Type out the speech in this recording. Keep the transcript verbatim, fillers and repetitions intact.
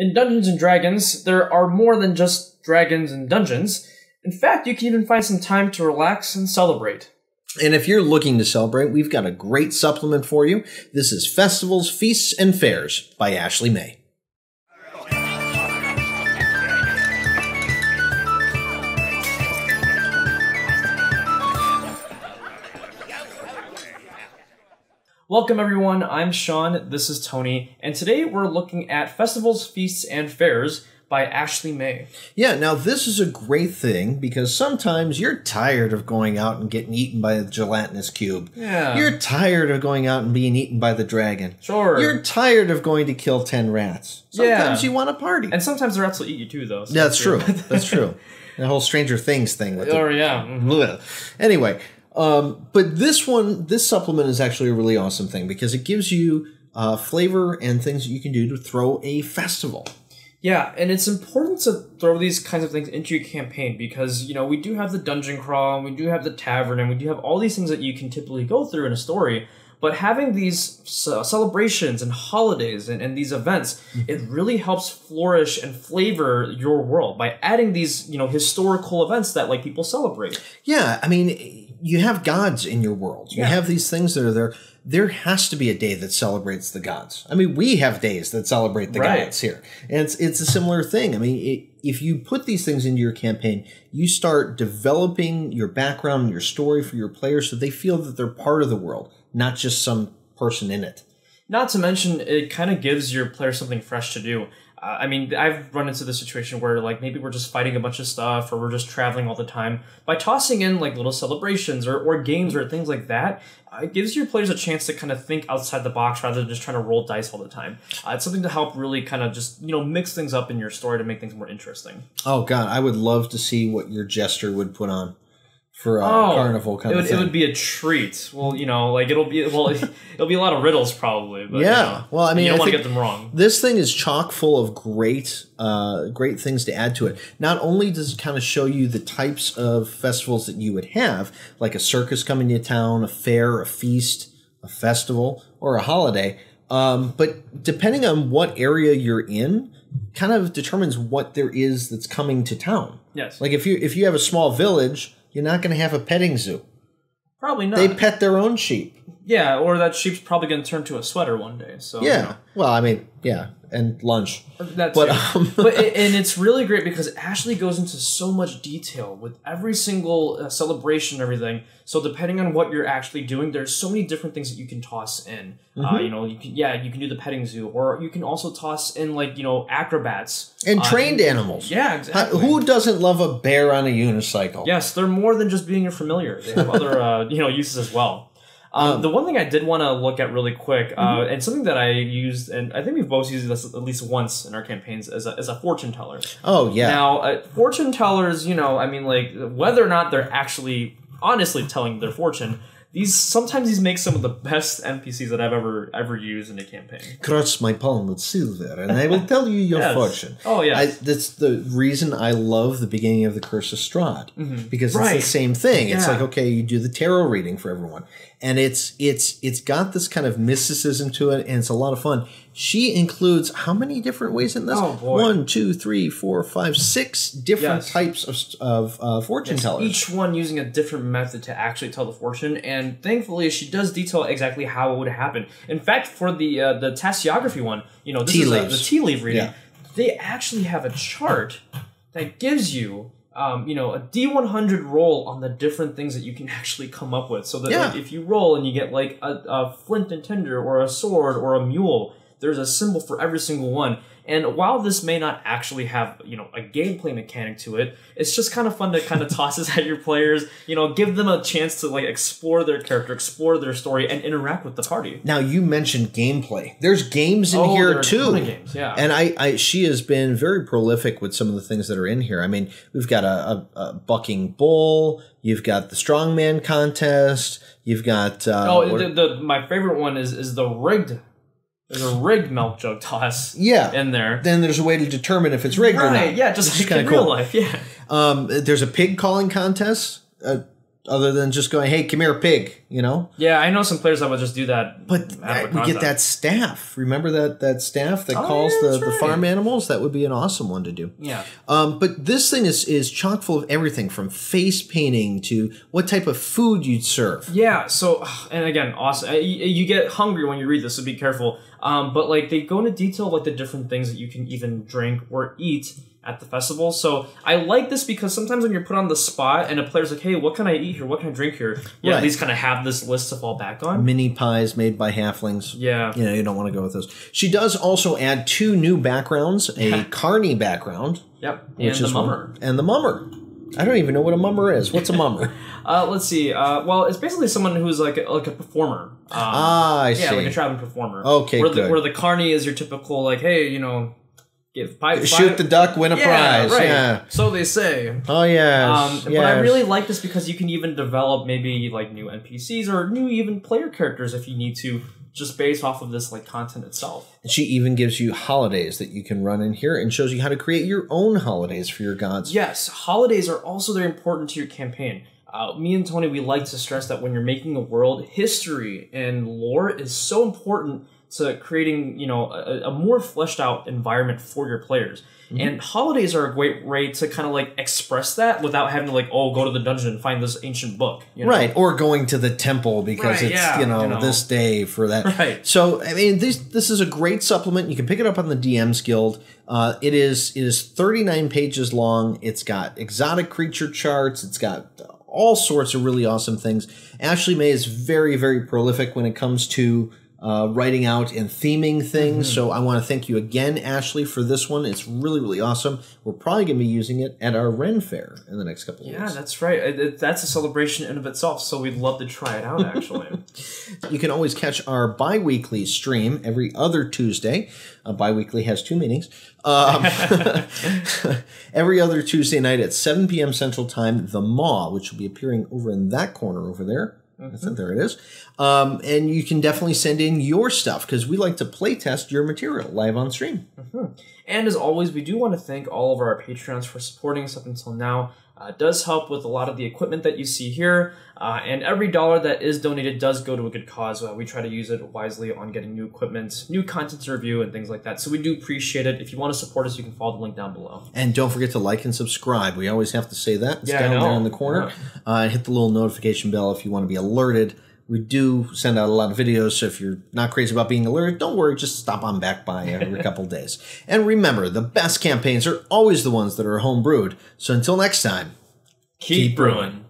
In Dungeons and Dragons, there are more than just dragons and dungeons. In fact, you can even find some time to relax and celebrate. And if you're looking to celebrate, we've got a great supplement for you. This is Festivals, Feasts, and Fairs by Ashley May. Welcome everyone, I'm Sean, this is Tony, and today we're looking at Festivals, Feasts, and Fairs by Ashley May. Yeah, now this is a great thing because sometimes you're tired of going out and getting eaten by the gelatinous cube. Yeah. You're tired of going out and being eaten by the dragon. Sure. You're tired of going to kill ten rats. Sometimes yeah. you want to party. And sometimes the rats will eat you too, though. So yeah, that's true. That's true. The whole Stranger Things thing. With oh, the, yeah. Mm-hmm. Anyway. Um, but this one, this supplement is actually a really awesome thing because it gives you uh, flavor and things that you can do to throw a festival. Yeah, and it's important to throw these kinds of things into your campaign because, you know, we do have the dungeon crawl, and we do have the tavern, and we do have all these things that you can typically go through in a story. But having these celebrations and holidays and, and these events, it really helps flourish and flavor your world by adding these, you know, historical events that, like, people celebrate. Yeah, I mean, you have gods in your world. You yeah. have these things that are there. There has to be a day that celebrates the gods. I mean, we have days that celebrate the right. gods here. And it's, it's a similar thing. I mean, it, if you put these things into your campaign, you start developing your background and your story for your players so they feel that they're part of the world, not just some person in it. Not to mention, it kind of gives your player something fresh to do. Uh, I mean, I've run into the situation where, like, maybe we're just fighting a bunch of stuff or we're just traveling all the time. By tossing in, like, little celebrations or, or games or things like that, uh, it gives your players a chance to kind of think outside the box rather than just trying to roll dice all the time. Uh, it's something to help really kind of just, you know, mix things up in your story to make things more interesting. Oh, God, I would love to see what your jester would put on. For a oh, carnival kind it would, of thing. It would be a treat. Well, you know, like it'll be, well, it'll be a lot of riddles probably. But, yeah. You know, well, I mean, you don't want to get them wrong. This thing is chock full of great, uh, great things to add to it. Not only does it kind of show you the types of festivals that you would have, like a circus coming to town, a fair, a feast, a festival, or a holiday. Um, but depending on what area you're in, kind of determines what there is that's coming to town. Yes. Like if you, if you have a small village, you're not going to have a petting zoo. Probably not. They pet their own sheep. Yeah, or that sheep's probably going to turn to a sweater one day. So yeah. You know. Well, I mean, yeah, and lunch. That's but, it. Um, but it, and it's really great because Ashley goes into so much detail with every single uh, celebration and everything. So depending on what you're actually doing, there's so many different things that you can toss in. Mm-hmm. uh, you know, you can, yeah, you can do the petting zoo, or you can also toss in, like, you know, acrobats. And trained uh, and, animals. Yeah, exactly. Who doesn't love a bear on a unicycle? Yes, they're more than just being a familiar. They have other, uh, you know, uses as well. Um, the one thing I did want to look at really quick, uh, mm-hmm. and something that I used, and I think we've both used this at least once in our campaigns, as a, as a fortune teller. Oh, yeah. Now, uh, fortune tellers, you know, I mean, like, whether or not they're actually honestly telling their fortune, these sometimes these make some of the best N P Cs that I've ever ever used in a campaign. Crush my palm with silver, and I will tell you your yes. fortune. Oh, yeah. That's the reason I love the beginning of the Curse of Strahd, mm-hmm. because right. it's the same thing. Yeah. It's like, okay, you do the tarot reading for everyone, and it's it's it's got this kind of mysticism to it, and it's a lot of fun. She includes how many different ways in this? Oh, boy. One, two, three, four, five, six different yes. types of, of uh, fortune yes. tellers. Each one using a different method to actually tell the fortune, and And thankfully, she does detail exactly how it would happen. In fact, for the uh, the tassiography one, you know, this tea is like the tea leaf reading. Yeah. They actually have a chart that gives you, um, you know, a D one hundred roll on the different things that you can actually come up with. So that yeah. like, if you roll and you get like a, a flint and tinder or a sword or a mule, there's a symbol for every single one. And while this may not actually have, you know, a gameplay mechanic to it, it's just kind of fun to kind of toss this at your players, you know, give them a chance to, like, explore their character, explore their story, and interact with the party. Now, you mentioned gameplay. There's games in oh, here, too. Games, yeah. And I, I, she has been very prolific with some of the things that are in here. I mean, we've got a, a, a bucking bull. You've got the strongman contest. You've got... Uh, oh, the, the, my favorite one is, is the rigged. There's a rigged milk jug toss yeah. in there. Then there's a way to determine if it's rigged right, or not. Yeah, just like in real cool. life, yeah. Um, there's a pig calling contest, uh, other than just going, hey, come here, pig. you know? Yeah, I know some players that would just do that. But that, we get that staff. Remember that that staff that oh, calls yeah, the, right. the farm animals? That would be an awesome one to do. Yeah. Um, but this thing is, is chock full of everything from face painting to what type of food you'd serve. Yeah, so, and again, awesome. You, you get hungry when you read this, so be careful. Um, but like they go into detail like the different things that you can even drink or eat at the festival. So I like this because sometimes when you're put on the spot and a player's like, hey, what can I eat here? What can I drink here? Yeah, right. At least kind of have this list to fall back on. Mini pies made by halflings. Yeah. You know, you don't want to go with those. She does also add two new backgrounds, a carny background. Yep. And the mummer. One, and the mummer. I don't even know what a mummer is. What's a mummer? uh, let's see. Uh, well, it's basically someone who's like a, like a performer. Um, ah, I yeah, see. Yeah, like a traveling performer. Okay, where good. The, where the carny is your typical like, hey, you know, give pie, shoot pie. the duck, win a yeah, prize. Right. Yeah, so they say. Oh yeah. Um, yes. But I really like this because you can even develop maybe like new N P Cs or new even player characters if you need to, just based off of this like content itself. And she even gives you holidays that you can run in here and shows you how to create your own holidays for your gods. Yes, holidays are also very important to your campaign. Uh, me and Tony, we like to stress that when you're making a world, history and lore is so important to creating, you know, a, a more fleshed out environment for your players. Mm-hmm. And holidays are a great way to kind of like express that without having to like, oh, go to the dungeon and find this ancient book. You know? Right. Or going to the temple because right, it's, yeah, you, know, you know, this day for that. Right. So, I mean, this this is a great supplement. You can pick it up on the D M's Guild. Uh, it is it is thirty-nine pages long. It's got exotic creature charts. It's got all sorts of really awesome things. Ashley May is very, very prolific when it comes to Uh, writing out and theming things. Mm-hmm. So I want to thank you again, Ashley, for this one. It's really, really awesome. We're probably going to be using it at our Ren Fair in the next couple of yeah, weeks. Yeah, that's right. It, it, that's a celebration in of itself, so we'd love to try it out, actually. You can always catch our bi-weekly stream every other Tuesday. Uh, bi-weekly has two meanings. Um, every other Tuesday night at seven P M Central Time, The Maw, which will be appearing over in that corner over there. Mm-hmm. I think there it is. Um, and you can definitely send in your stuff because we like to play test your material live on stream. Mm-hmm. And as always, we do want to thank all of our Patreons for supporting us up until now. Uh, it does help with a lot of the equipment that you see here. Uh, and every dollar that is donated does go to a good cause. Uh, we try to use it wisely on getting new equipment, new content to review, and things like that. So we do appreciate it. If you want to support us, you can follow the link down below. And don't forget to like and subscribe. We always have to say that. It's yeah, down there in the corner. Yeah. Uh, hit the little notification bell if you want to be alerted. We do send out a lot of videos, so if you're not crazy about being alerted, don't worry, just stop on back by every couple days. And remember, the best campaigns are always the ones that are home brewed. So until next time, keep, keep brewing. brewing.